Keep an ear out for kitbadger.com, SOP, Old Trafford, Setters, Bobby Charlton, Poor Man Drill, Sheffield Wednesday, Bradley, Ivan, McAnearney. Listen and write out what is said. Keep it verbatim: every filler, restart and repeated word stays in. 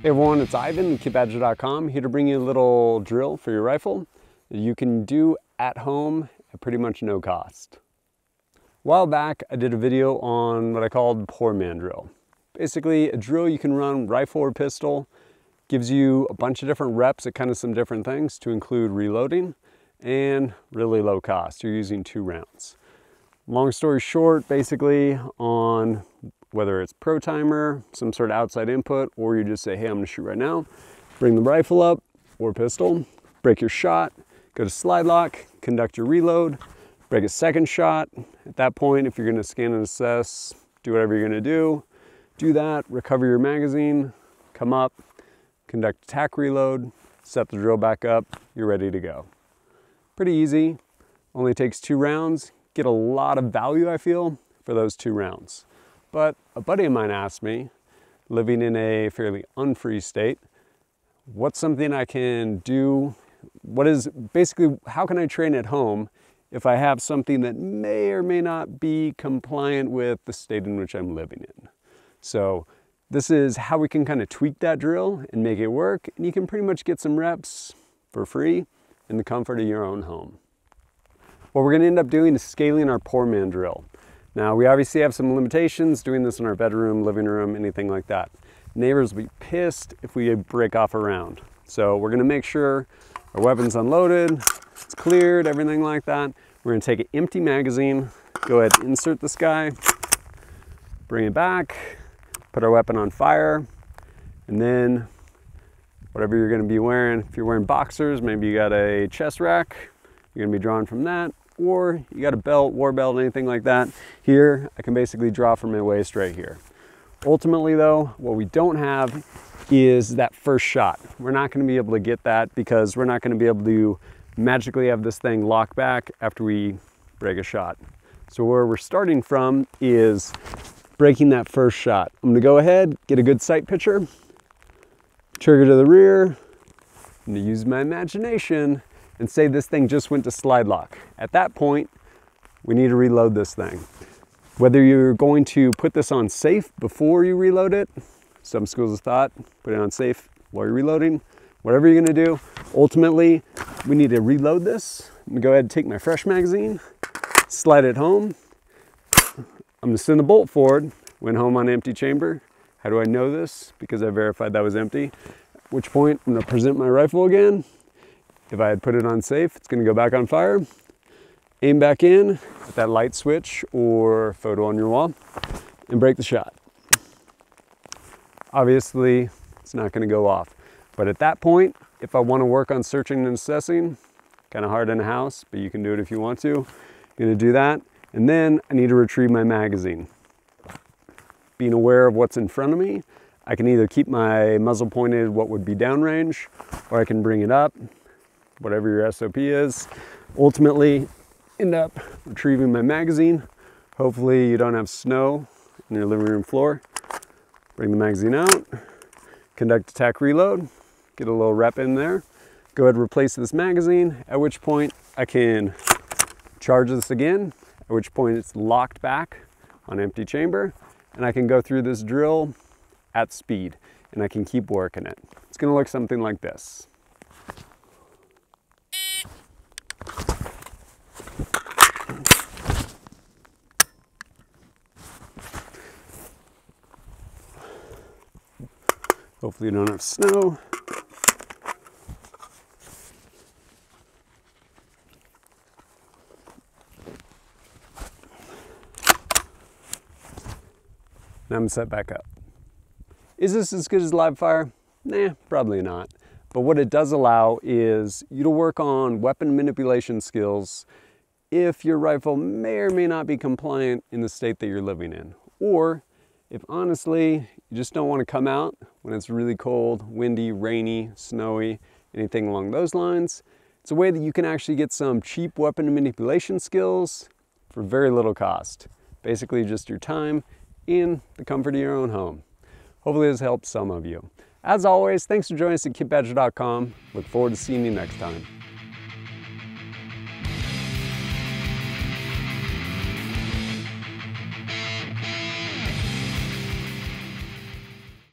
Hey everyone, it's Ivan, kit badger dot com, here to bring you a little drill for your rifle that you can do at home at pretty much no cost. A while back, I did a video on what I called Poor Man Drill. Basically, a drill you can run rifle or pistol, gives you a bunch of different reps at kind of some different things, to include reloading, and really low cost. You're using two rounds. Long story short, basically on whether it's pro timer, some sort of outside input, or you just say, hey, I'm gonna shoot right now, bring the rifle up or pistol, break your shot, go to slide lock, conduct your reload, break a second shot. At that point, if you're gonna scan and assess, do whatever you're gonna do, do that, recover your magazine, come up, conduct attack reload, set the drill back up, you're ready to go. Pretty easy, only takes two rounds, get a lot of value, I feel, for those two rounds. But a buddy of mine asked me, living in a fairly unfree state, what's something I can do? What is basically, how can I train at home if I have something that may or may not be compliant with the state in which I'm living in? So this is how we can kind of tweak that drill and make it work. And you can pretty much get some reps for free in the comfort of your own home. What we're going to end up doing is scaling our Poor Man Drill. Now, we obviously have some limitations doing this in our bedroom, living room, anything like that. Neighbors will be pissed if we break off a round. So we're gonna make sure our weapon's unloaded, it's cleared, everything like that. We're gonna take an empty magazine, go ahead and insert this guy, bring it back, put our weapon on fire, and then whatever you're gonna be wearing, if you're wearing boxers, maybe you got a chest rack, you're gonna be drawing from that, or you got a belt, war belt, anything like that. Here, I can basically draw from my waist right here. Ultimately though, what we don't have is that first shot. We're not gonna be able to get that because we're not gonna be able to magically have this thing lock back after we break a shot. So where we're starting from is breaking that first shot. I'm gonna go ahead, get a good sight picture, trigger to the rear, I'm gonna use my imagination and say this thing just went to slide lock. At that point, we need to reload this thing. Whether you're going to put this on safe before you reload it, some schools of thought, put it on safe while you're reloading, whatever you're gonna do, ultimately, we need to reload this. I'm gonna go ahead and take my fresh magazine, slide it home. I'm gonna send the bolt forward, went home on empty chamber. How do I know this? Because I verified that was empty. At which point, I'm gonna present my rifle again. If I had put it on safe, it's gonna go back on fire. Aim back in at that light switch or photo on your wall and break the shot. Obviously, it's not gonna go off. But at that point, if I wanna work on searching and assessing, kinda hard in a house, but you can do it if you want to, I'm gonna do that. And then I need to retrieve my magazine. Being aware of what's in front of me, I can either keep my muzzle pointed what would be downrange, or I can bring it up, whatever your S O P is, ultimately end up retrieving my magazine. Hopefully you don't have snow on your living room floor. Bring the magazine out, conduct attack reload, get a little rep in there, go ahead and replace this magazine, at which point I can charge this again, at which point it's locked back on empty chamber, and I can go through this drill at speed, and I can keep working it. It's gonna look something like this. Hopefully you don't have snow. Now I'm set back up. Is this as good as live fire? Nah, probably not. But what it does allow is you to work on weapon manipulation skills if your rifle may or may not be compliant in the state that you're living in. Or if honestly, you just don't want to come out when it's really cold, windy, rainy, snowy, anything along those lines. It's a way that you can actually get some cheap weapon manipulation skills for very little cost. Basically just your time in the comfort of your own home. Hopefully this helps some of you. As always, thanks for joining us at kit badger dot com. Look forward to seeing you next time.